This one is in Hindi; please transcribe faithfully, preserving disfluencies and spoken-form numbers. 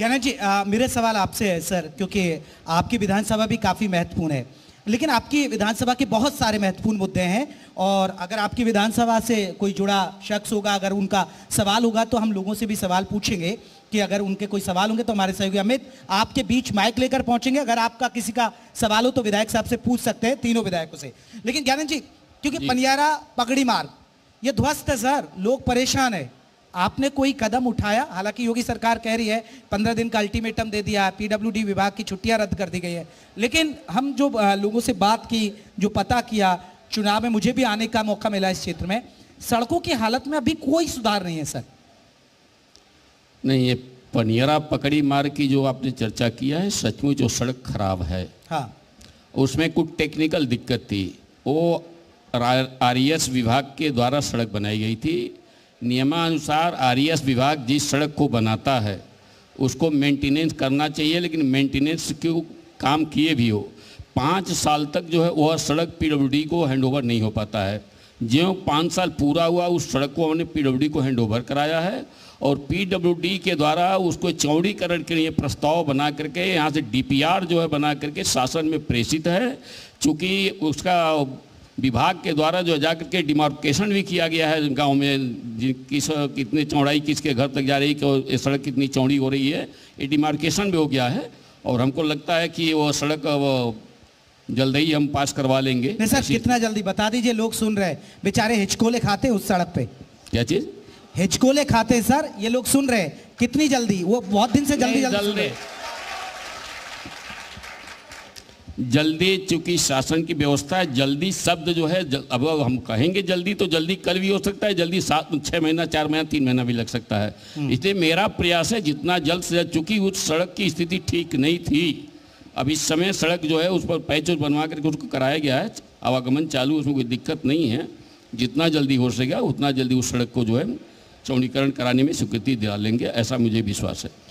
ज्ञाना जी, आ, मेरे सवाल आपसे है सर, क्योंकि आपकी विधानसभा भी काफ़ी महत्वपूर्ण है, लेकिन आपकी विधानसभा के बहुत सारे महत्वपूर्ण मुद्दे हैं और अगर आपकी विधानसभा से कोई जुड़ा शख्स होगा, अगर उनका सवाल होगा तो हम लोगों से भी सवाल पूछेंगे कि अगर उनके कोई सवाल होंगे तो हमारे सहयोगी अमित आपके बीच माइक लेकर पहुंचेंगे। अगर आपका किसी का सवाल हो तो विधायक साहब से पूछ सकते हैं, तीनों विधायकों से। लेकिन ज्ञानन जी, क्योंकि पनियारा पगड़ी मार्ग ये ध्वस्त है सर, लोग परेशान है, आपने कोई कदम उठाया? हालांकि योगी सरकार कह रही है पंद्रह दिन का अल्टीमेटम दे दिया, पीडब्ल्यूडी विभाग की छुट्टियां रद्द कर दी गई है, लेकिन हम जो लोगों से बात की, जो पता किया, चुनाव में मुझे भी आने का मौका मिला इस क्षेत्र में, सड़कों की हालत में अभी कोई सुधार नहीं है सर। नहीं, ये पनियरा पकड़ी मार्ग की जो आपने चर्चा किया है, सचमुच जो सड़क खराब है, हाँ, उसमें कुछ टेक्निकल दिक्कत थी। वो आर ई एस विभाग के द्वारा सड़क बनाई गई थी। नियमानुसार आरईएस विभाग जिस सड़क को बनाता है उसको मेंटेनेंस करना चाहिए, लेकिन मेंटेनेंस क्यों काम किए भी हो, पाँच साल तक जो है वह सड़क पीडब्ल्यूडी को हैंडओवर नहीं हो पाता है। जो पाँच साल पूरा हुआ उस सड़क को हमने पीडब्ल्यूडी को हैंडओवर कराया है और पीडब्ल्यूडी के द्वारा उसको चौड़ीकरण के लिए प्रस्ताव बना करके यहाँ से डीपीआर जो है बना करके शासन में प्रेषित है। चूँकि उसका विभाग के द्वारा जो जाकर के डिमार्केशन भी किया गया है गांव में, किस कितनी चौड़ाई किसके घर तक जा रही है, सड़क कितनी चौड़ी हो रही है, ये डिमार्केशन भी हो गया है और हमको लगता है कि वो सड़क वो जल्द ही हम पास करवा लेंगे। नहीं सर, कितना जल्दी बता दीजिए, लोग सुन रहे हैं, बेचारे हिचकोले खाते उस सड़क पे। क्या चीज़? हिचकोले खाते सर, ये लोग सुन रहे हैं, कितनी जल्दी, वो बहुत दिन से जल्दी जल्दी जल्दी, चूँकि शासन की व्यवस्था है, जल्दी शब्द जो है, अब हम कहेंगे जल्दी तो जल्दी कल भी हो सकता है, जल्दी सात छः महीना, चार महीना, तीन महीना भी लग सकता है। इसलिए मेरा प्रयास है जितना जल्द से जल्द, चूँकि उस सड़क की स्थिति ठीक नहीं थी, अब इस समय सड़क जो है उस पर पैच बनवा करके उसको कराया गया है, आवागमन चालू, उसमें कोई दिक्कत नहीं है। जितना जल्दी हो सकेगा उतना जल्दी उस सड़क को जो है चौड़ीकरण कराने में स्वीकृति दिला लेंगे, ऐसा मुझे विश्वास है।